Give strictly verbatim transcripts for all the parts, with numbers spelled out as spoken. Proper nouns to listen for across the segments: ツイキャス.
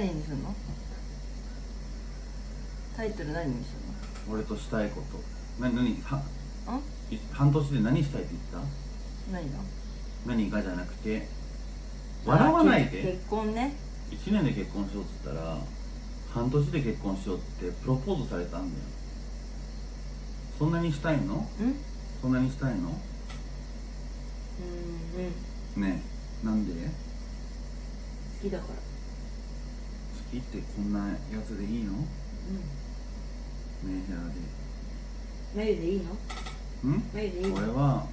何にするの？タイトル何にするの？俺としたいこと。何何は？あ？半年で何したいって言った？何が？何がじゃなくて、笑わないで。結婚ね。一年で結婚しようって言ったら、半年で結婚しようってプロポーズされたんだよ。そんなにしたいの？ん？そんなにしたいの？うんうん。ねえ、なんで？好きだから。好きってこんなやつでいいの？うん。メイヘラで。メイでいいの？ん？メイでいいの？俺は、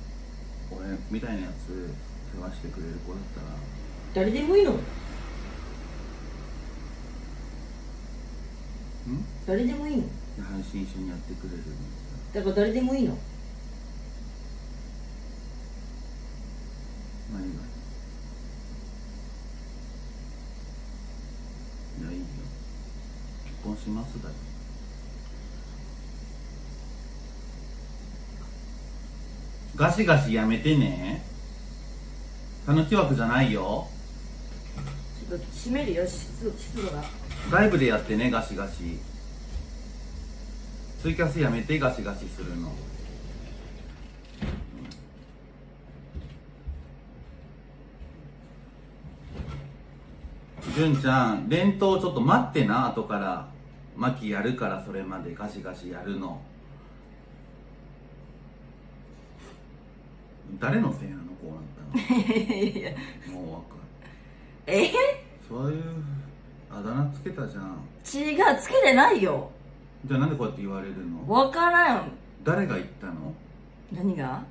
俺みたいなやつ世話してくれる子だったら。誰でもいいの？ん？誰でもいいの？配信一緒にやってくれるの。だから誰でもいいの。まあいいわ。いやいいよ。結婚しますだよ。ガシガシやめてね。たぬき枠じゃないよ。ちょっと閉めるよ、湿度が。外部でやってね、ガシガシ。ツイキャスやめてガシガシするの。純ちゃん、連投ちょっと待ってな、後から。マキやるから、それまでガシガシやるの。誰のせいなの、こうなったの。もうわかる。えそういうあだ名つけたじゃん。違う、つけてないよ。じゃあなんでこうやって言われるの？わからん。誰が言ったの？何が？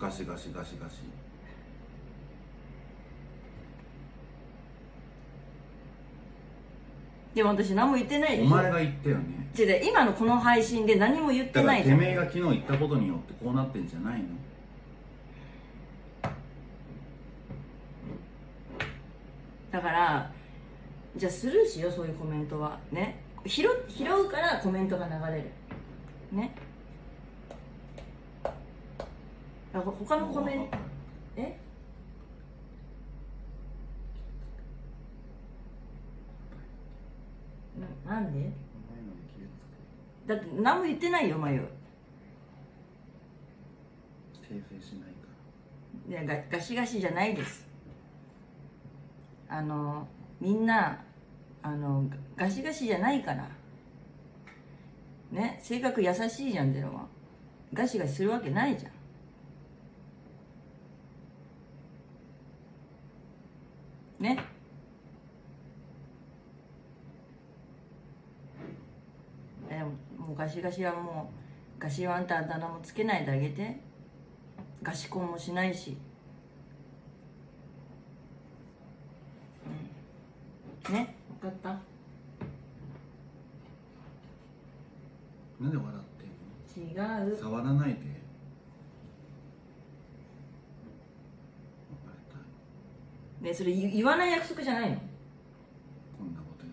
ガシガシガシガシ。でも私何も言ってないでしょ。お前が言ったよね。違う、今のこの配信で何も言ってないじゃん。だからてめえが昨日言ったことによってこうなってんじゃないの？だからじゃあスルーしよう、そういうコメントはね。拾うからコメントが流れるね。あ、他のコメントえな、なんでだって何も言ってないよ。迷う訂正しないから。いやガシガシじゃないです。あのみんなあのガシガシじゃないからね。性格優しいじゃんってのはガシガシするわけないじゃん。ねえ、もうガシガシはもうガシワンってあだ名もつけないであげて。ガシ婚もしないし、うん、ね。分かった。なんで笑ってんの？違う。触らないで。ねえ、それ言わない約束じゃないの？こんなこと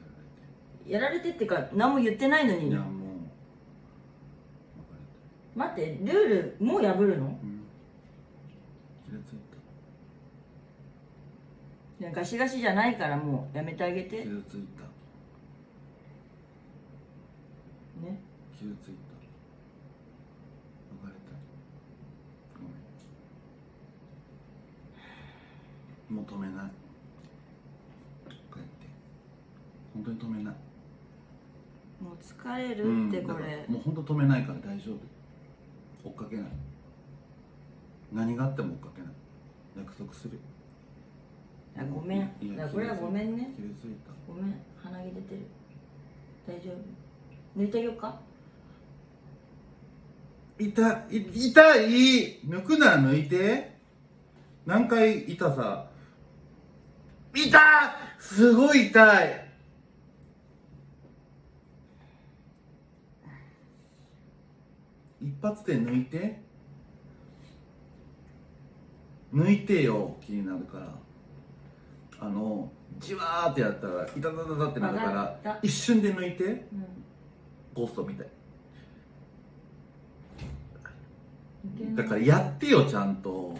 やられて。やられてってか何も言ってないのに。いやもう。待ってルールもう破るの？うん。気がついた。ガシガシじゃないからもうやめてあげて。傷ついたね。傷ついた。別れた。ごめん。もう止めない。帰って。本当に止めない。もう疲れるってこれ、うん、もう本当止めないから大丈夫。追っかけない。何があっても追っかけない。約束する。ごめん、これはごめんね。ごめん、鼻毛出てる。大丈夫。抜いてあげようか。痛い、痛い。抜くなら抜いて。何回痛さ。痛っ、すごい痛い。一発で抜いて。抜いてよ、気になるから。あのじわーってやったらいたたたたってなるから一瞬で抜いて、うん、ゴーストみたいだからやってよちゃんと。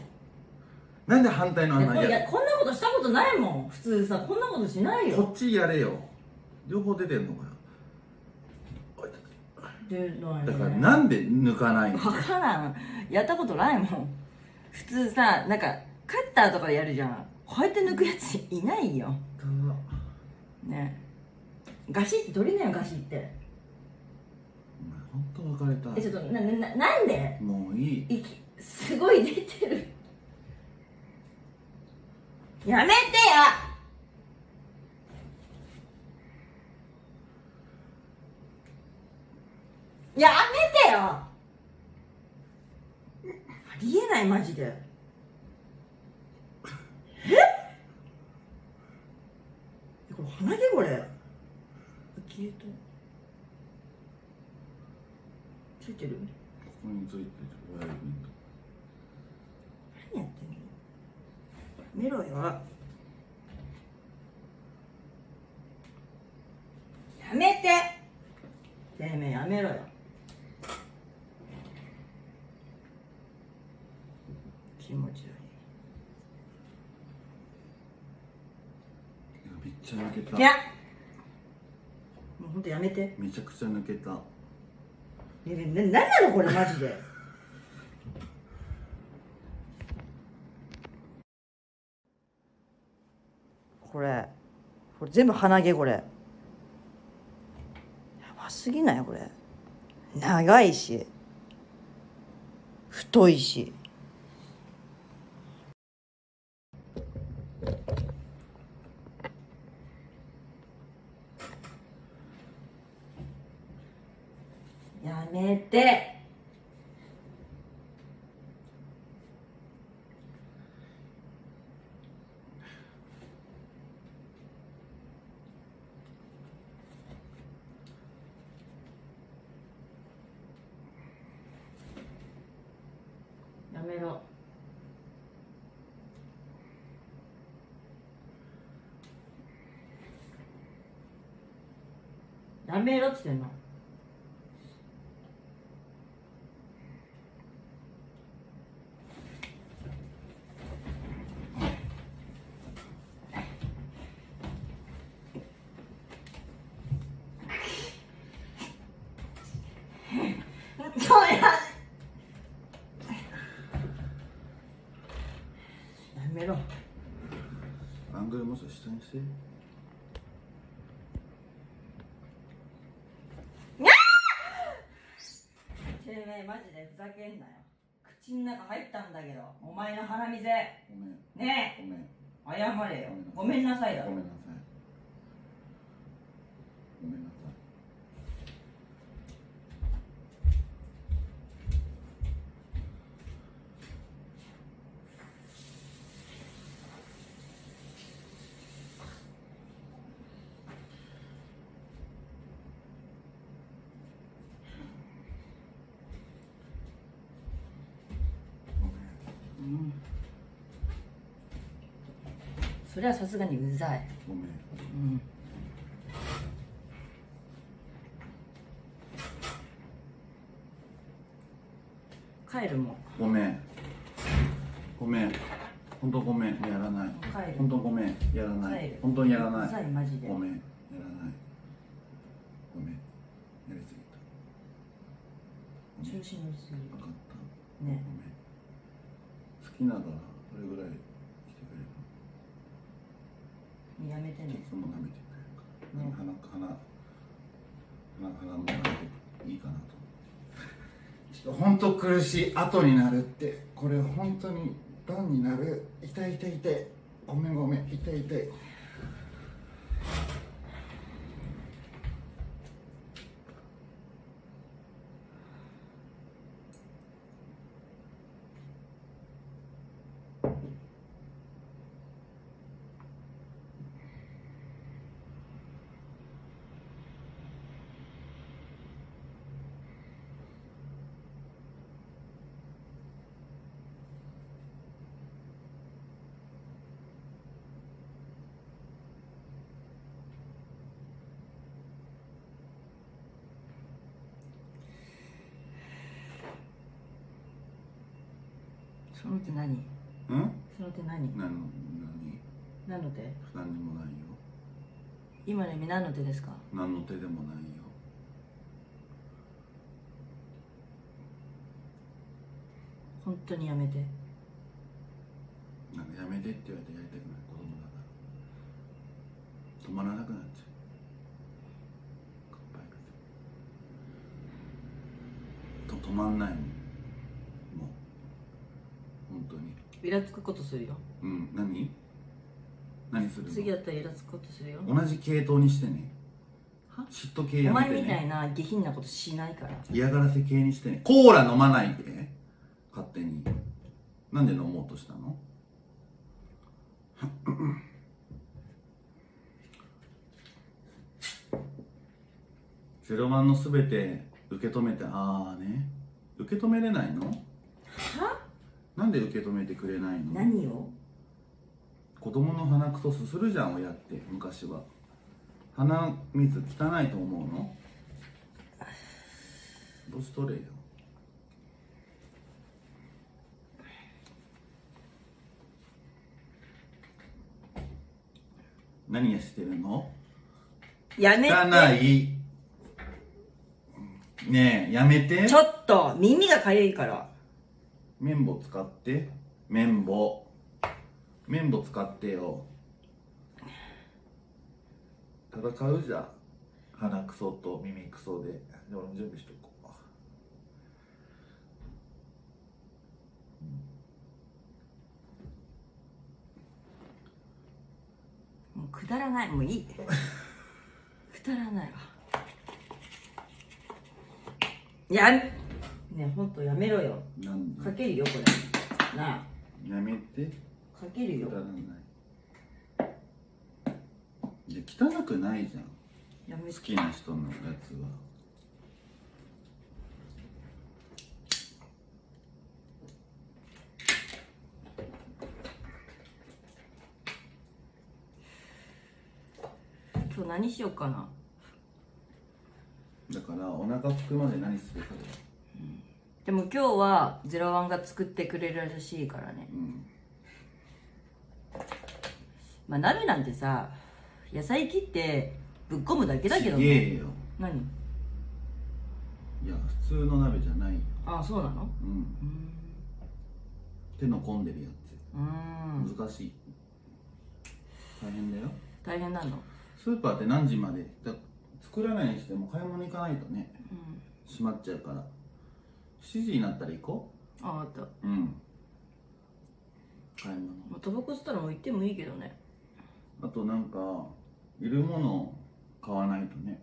なんで反対の穴やる？こんなことしたことないもん。普通さこんなことしないよ。こっちやれよ。両方出てるのかな。出ないね、だからなんで抜かないの分からん。やったことないもん。普通さ、なんかカッターとかでやるじゃん。こうやって抜くやついないよね。ガシって取れないよ、ガシって。お前ホント別れたい。え、ちょっとな、な、なんでもういい。すごい出てる。やめてよ。やめてよ。ありえない、マジで。えこれ鼻毛、これ消えた、ついてる、ここについてる、親指に。何やってんの、やめろよ。やめて、てめえやめろよ。気持ち悪い。めっちゃ抜けた。いや、もう本当やめて。めちゃくちゃ抜けた。ねねね、何なのこれマジで。これ、これ全部鼻毛これ。やばすぎないこれ。長いし、太いし。やめて。やめろ。やめろって言ってんの。そうや。やめろ。アングルもう少し下にして。てめえマジでふざけんなよ。口の中入ったんだけど、お前の鼻水。ごめん。ねえ。ごめん。謝れよ。ごめんなさいだろ。ごめんなさい。ごめんなさい。それはさすがにうざい。ごめん。うん。帰るもん。ごめん。ごめん。本当ごめん、やらない。帰る。本当ごめん、やらない。本当にやらない。うざい、マジで。ごめん、やらない。ごめん。やりすぎた。中心にすぎ。分かった。ね。ごめん。好きなら、どれぐらい。やめてね。いつも舐めてくれるから。鼻、鼻、鼻も舐めていいかなと。ちょっと本当苦しい。後になるって。これ本当に段になる。痛い痛い痛い。ごめんごめん。痛い痛い。その手何？ん？その手何？何の何？何の手？何でもないよ。今の意味何の手ですか？何の手でもないよ。本当にやめて。なんかやめてって言われてやりたくない、子供だから止まらなくなっちゃう。止まんないもん、もう本当にイラつくことするよ。うん、何何するの？次やったらイラつくことするよ。同じ系統にしてね。は？嫉妬系やめてね。お前みたいな下品なことしないから。嫌がらせ系にしてね。コーラ飲まないで、勝手に。なんで飲もうとしたの？ゼロワンのすべて受け止めて、ああね、受け止めれないの？は？なんで受け止めてくれないの？何を？子供の鼻くそすするじゃん、親って昔は。鼻水汚いと思うの？どうしとれよ。何やしてるの？やめて。汚い。ねえ、やめて。ちょっと耳がかゆいから。綿棒使って、綿棒綿棒使ってよ。戦うじゃん、鼻くそと耳くそで。で、俺も準備しとこう。もうくだらない、もういい。くだらないわ。やんねえ、ほんとやめろよ。なんでかけるよ、これ。なあ、やめて。かけるよ。くだらない。いや、汚くないじゃん、やめ。好きな人のやつは。今日何しようかな。だからお腹すくまで何するかで、うん、でも今日はゼロワンが作ってくれるらしいからね、うん、まあ鍋なんてさ、野菜切ってぶっ込むだけだけどね。ええよ。何？いや、普通の鍋じゃないよ。ああ、そうなの？うん、うん、手の込んでるやつ。うん、難しい。大変だよ。大変なの。スーパーって何時までだ？作らないにしても買い物行かないとね、うん、閉まっちゃうから。しちじになったら行こう。ああ、分かった。うん、買い物。まあ、タバコ吸ったらもう行ってもいいけどね。あとなんかいるものを買わないとね。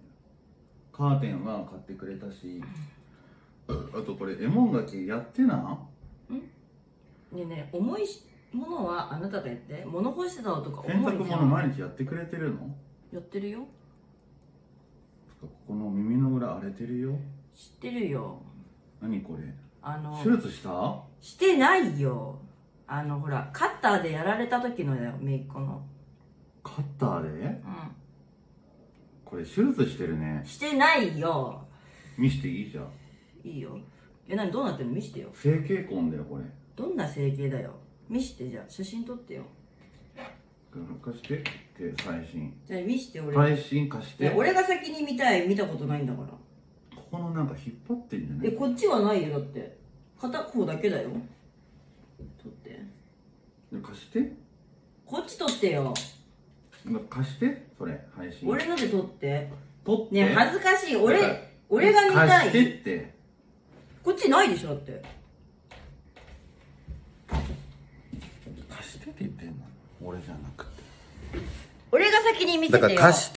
カーテンは買ってくれたし、あとこれ絵文書きやってな。うんねえねえ、重いものはあなたがやって。物干してたとか重いじゃん。洗濯物毎日やってくれてるの？やってるよ。ここの耳の裏荒れてるよ。知ってるよ。何これ？あの手術した？してないよ。あのほら、カッターでやられた時のだよ、姪っ子の。カッターで？うん。これ手術してるね。してないよ。見していいじゃん。いいよ。え、何どうなってるの？見してよ。整形痕だよこれ。どんな整形だよ。見してじゃあ、写真撮ってよ。貸してって、最新。じゃあ見して俺。最新貸して。俺が先に見たい。見たことないんだから。ここのなんか引っ張ってんじゃない？え、こっちはないよ。だって片方だけだよ。取って。貸して。こっち取ってよ。貸して。それ配信。俺ので取って。取って。ね、恥ずかしい。俺俺が見たい。貸してって。こっちないでしょだって。貸してって言ってんの。俺じゃなくて。俺が先に見せてよ。だから貸して。